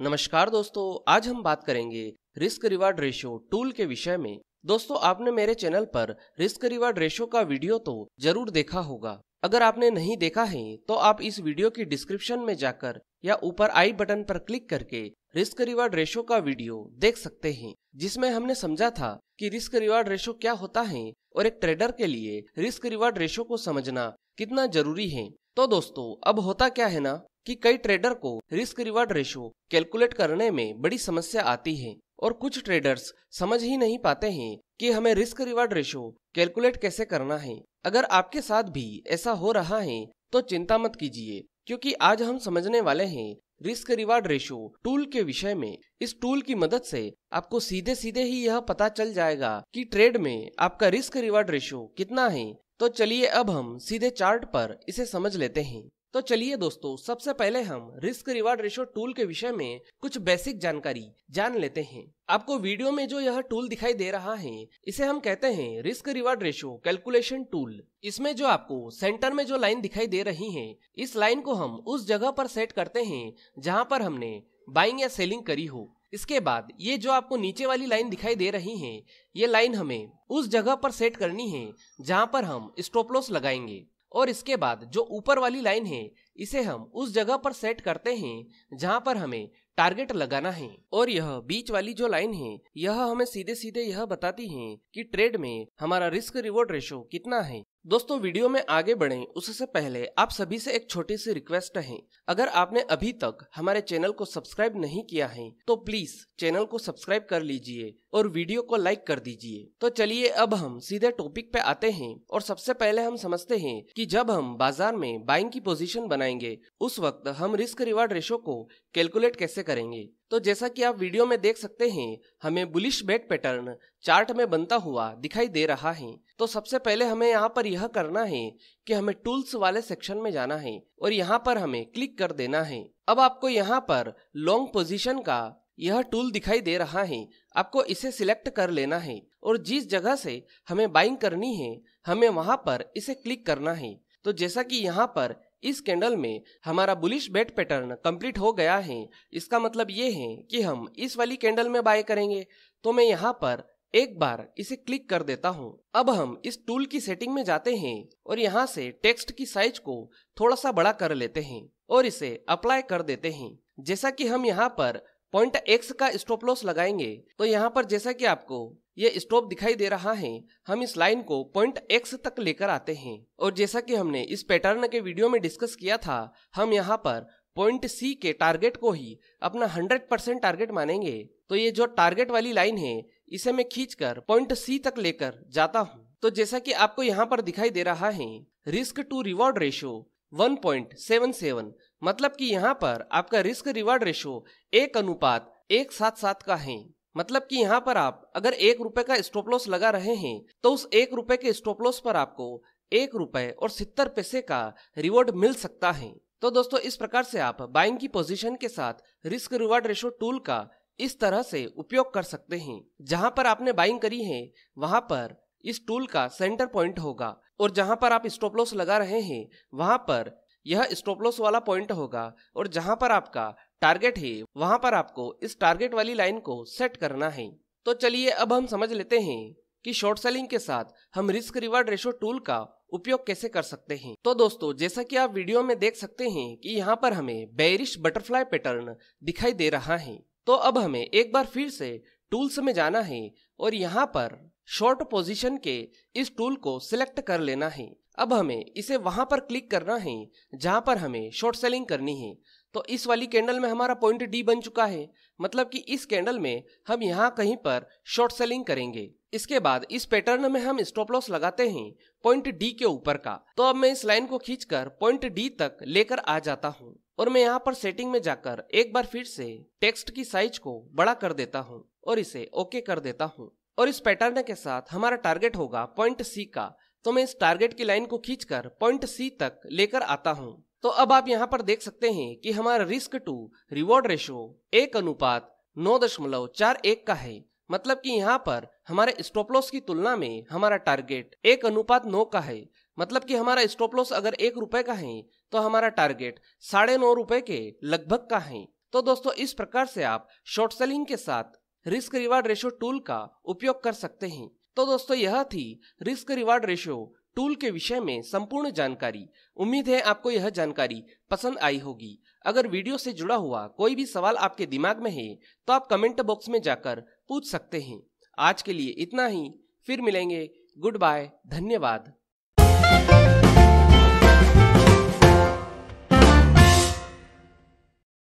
नमस्कार दोस्तों, आज हम बात करेंगे रिस्क रिवार्ड रेशियो टूल के विषय में। दोस्तों, आपने मेरे चैनल पर रिस्क रिवार्ड रेशियो का वीडियो तो जरूर देखा होगा। अगर आपने नहीं देखा है तो आप इस वीडियो की डिस्क्रिप्शन में जाकर या ऊपर आई बटन पर क्लिक करके रिस्क रिवार्ड रेशियो का वीडियो देख सकते हैं, जिसमें हमने समझा था कि रिस्क रिवार्ड रेशियो क्या होता है और एक ट्रेडर के लिए रिस्क रिवार्ड रेशियो को समझना कितना जरूरी है। तो दोस्तों, अब होता क्या है ना कि कई ट्रेडर को रिस्क रिवार्ड रेशियो कैलकुलेट करने में बड़ी समस्या आती है और कुछ ट्रेडर्स समझ ही नहीं पाते हैं कि हमें रिस्क रिवार्ड रेशियो कैलकुलेट कैसे करना है। अगर आपके साथ भी ऐसा हो रहा है तो चिंता मत कीजिए, क्योंकि आज हम समझने वाले हैं रिस्क रिवार्ड रेशियो टूल के विषय में। इस टूल की मदद से आपको सीधे सीधे ही यह पता चल जाएगा कि ट्रेड में आपका रिस्क रिवार्ड रेशियो कितना है। तो चलिए अब हम सीधे चार्ट पर इसे समझ लेते हैं। तो चलिए दोस्तों, सबसे पहले हम रिस्क रिवार्ड रेशियो टूल के विषय में कुछ बेसिक जानकारी जान लेते हैं। आपको वीडियो में जो यह टूल दिखाई दे रहा है, इसे हम कहते हैं risk reward ratio calculation tool. इसमें जो आपको सेंटर में जो लाइन दिखाई दे रही है, इस लाइन को हम उस जगह पर सेट करते हैं जहाँ पर हमने बाइंग या सेलिंग करी हो। इसके बाद ये जो आपको नीचे वाली लाइन दिखाई दे रही है, ये लाइन हमें उस जगह पर सेट करनी है जहाँ पर हम स्टॉप लॉस लगाएंगे। और इसके बाद जो ऊपर वाली लाइन है, इसे हम उस जगह पर सेट करते हैं जहाँ पर हमें टारगेट लगाना है। और यह बीच वाली जो लाइन है, यह हमें सीधे सीधे यह बताती है कि ट्रेड में हमारा रिस्क रिवॉर्ड रेशियो कितना है। दोस्तों, वीडियो में आगे बढ़ें उससे पहले आप सभी से एक छोटी सी रिक्वेस्ट है। अगर आपने अभी तक हमारे चैनल को सब्सक्राइब नहीं किया है तो प्लीज चैनल को सब्सक्राइब कर लीजिए और वीडियो को लाइक कर दीजिए। तो चलिए अब हम सीधे टॉपिक पे आते हैं और सबसे पहले हम समझते हैं कि जब हम बाजार में बाइंग की पोजीशन बनाएंगे उस वक्त हम रिस्क रिवार्ड रेशियो को कैलकुलेट कैसे करेंगे। तो जैसा कि आप वीडियो में देख सकते हैं, हमें बुलिश बेट पैटर्न चार्ट में बनता हुआ दिखाई दे रहा है। तो सबसे पहले हमें यहाँ पर यह करना है कि हमें टूल्स वाले सेक्शन में जाना है और यहाँ पर हमें क्लिक कर देना है। अब आपको यहाँ पर लॉन्ग पोजीशन का यह टूल दिखाई दे रहा है, आपको इसे सिलेक्ट कर लेना है और जिस जगह से हमें बाइंग करनी है हमें वहां पर इसे क्लिक करना है। तो जैसा कि यहाँ पर इस कैंडल में हमारा बुलिश बेट पैटर्न कंप्लीट हो गया है, इसका मतलब ये है कि हम इस वाली कैंडल में बाय करेंगे। तो मैं यहाँ पर एक बार इसे क्लिक कर देता हूँ। अब हम इस टूल की सेटिंग में जाते हैं और यहाँ से टेक्स्ट की साइज को थोड़ा सा बड़ा कर लेते हैं और इसे अप्लाई कर देते हैं। जैसा कि हम यहाँ पर पॉइंट एक्स का स्टॉप लॉस लगाएंगे तो यहाँ पर जैसा कि आपको ये स्टॉप दिखाई दे रहा है, हम इस लाइन को पॉइंट एक्स तक लेकर आते हैं। और जैसा कि हमने इस पैटर्न के वीडियो में डिस्कस किया था, हम यहाँ पर पॉइंट सी के टारगेट को ही अपना 100% टारगेट मानेंगे। तो ये जो टारगेट वाली लाइन है, इसे मैं खींचकर पॉइंट सी तक लेकर जाता हूँ। तो जैसा कि आपको यहाँ पर दिखाई दे रहा है, रिस्क टू रिवॉर्ड रेशियो 1.77, मतलब कि यहाँ पर आपका रिस्क रिवार्ड रेशियो 1:177 का है। मतलब कि यहाँ पर आप अगर ₹1 का स्टॉप लॉस लगा रहे हैं तो उस ₹1 के स्टॉप लॉस पर आपको ₹1.70 का रिवॉर्ड मिल सकता है। तो दोस्तों, इस प्रकार से आप बाइंग की पोजीशन के साथ रिस्क रिवार्ड रेशियो टूल का इस तरह से उपयोग कर सकते हैं। जहाँ पर आपने बाइंग करी है वहाँ पर इस टूल का सेंटर पॉइंट होगा और जहां पर आप स्टॉप लॉस लगा रहे हैं वहां पर यह स्टॉप लॉस वाला पॉइंट होगा और जहां पर आपका टारगेट है वहां पर आपको इस टारगेट वाली लाइन को सेट करना है। तो चलिए अब हम समझ लेते हैं कि शॉर्ट सेलिंग के साथ हम रिस्क रिवार्ड रेशियो टूल का उपयोग कैसे कर सकते हैं। तो दोस्तों, जैसा कि आप वीडियो में देख सकते हैं कि यहाँ पर हमें बेयरिश बटरफ्लाई पैटर्न दिखाई दे रहा है। तो अब हमें एक बार फिर से टूल्स में जाना है और यहाँ पर शॉर्ट पोजीशन के इस टूल को सिलेक्ट कर लेना है। अब हमें इसे वहां पर क्लिक करना है जहां पर हमें शॉर्ट सेलिंग करनी है। तो इस वाली कैंडल में हमारा पॉइंट डी बन चुका है, मतलब कि इस कैंडल में हम यहाँ कहीं पर शॉर्ट सेलिंग करेंगे। इसके बाद इस पैटर्न में हम स्टॉप लॉस लगाते हैं पॉइंट डी के ऊपर का। तो अब मैं इस लाइन को खींचकर पॉइंट डी तक लेकर आ जाता हूँ और मैं यहाँ पर सेटिंग में जाकर एक बार फिर से टेक्स्ट की साइज को बड़ा कर देता हूँ और इसे ओके कर देता हूँ। और इस पैटर्न के साथ हमारा टारगेट होगा पॉइंट सी का। तो मैं इस टारगेट की लाइन को खींचकर पॉइंट सी तक लेकर आता हूँ। तो अब आप यहाँ पर देख सकते हैं कि हमारा रिस्क टू रिवॉर्ड रेशियो 1:9.41 का है। मतलब कि यहाँ पर हमारे स्टॉप लॉस की तुलना में हमारा टारगेट 1:9 का है। मतलब कि हमारा स्टॉप लॉस अगर ₹1 का है तो हमारा टारगेट ₹9.5 के लगभग का है। तो दोस्तों इस प्रकार से आप शॉर्ट सेलिंग के साथ रिस्क रिवार्ड रेशियो टूल का उपयोग कर सकते हैं। तो दोस्तों यह थी रिस्क रिवार्ड रेशियो टूल के विषय में संपूर्ण जानकारी। उम्मीद है आपको यह जानकारी पसंद आई होगी। अगर वीडियो से जुड़ा हुआ कोई भी सवाल आपके दिमाग में है तो आप कमेंट बॉक्स में जाकर पूछ सकते हैं। आज के लिए इतना ही, फिर मिलेंगे। गुड बाय, धन्यवाद।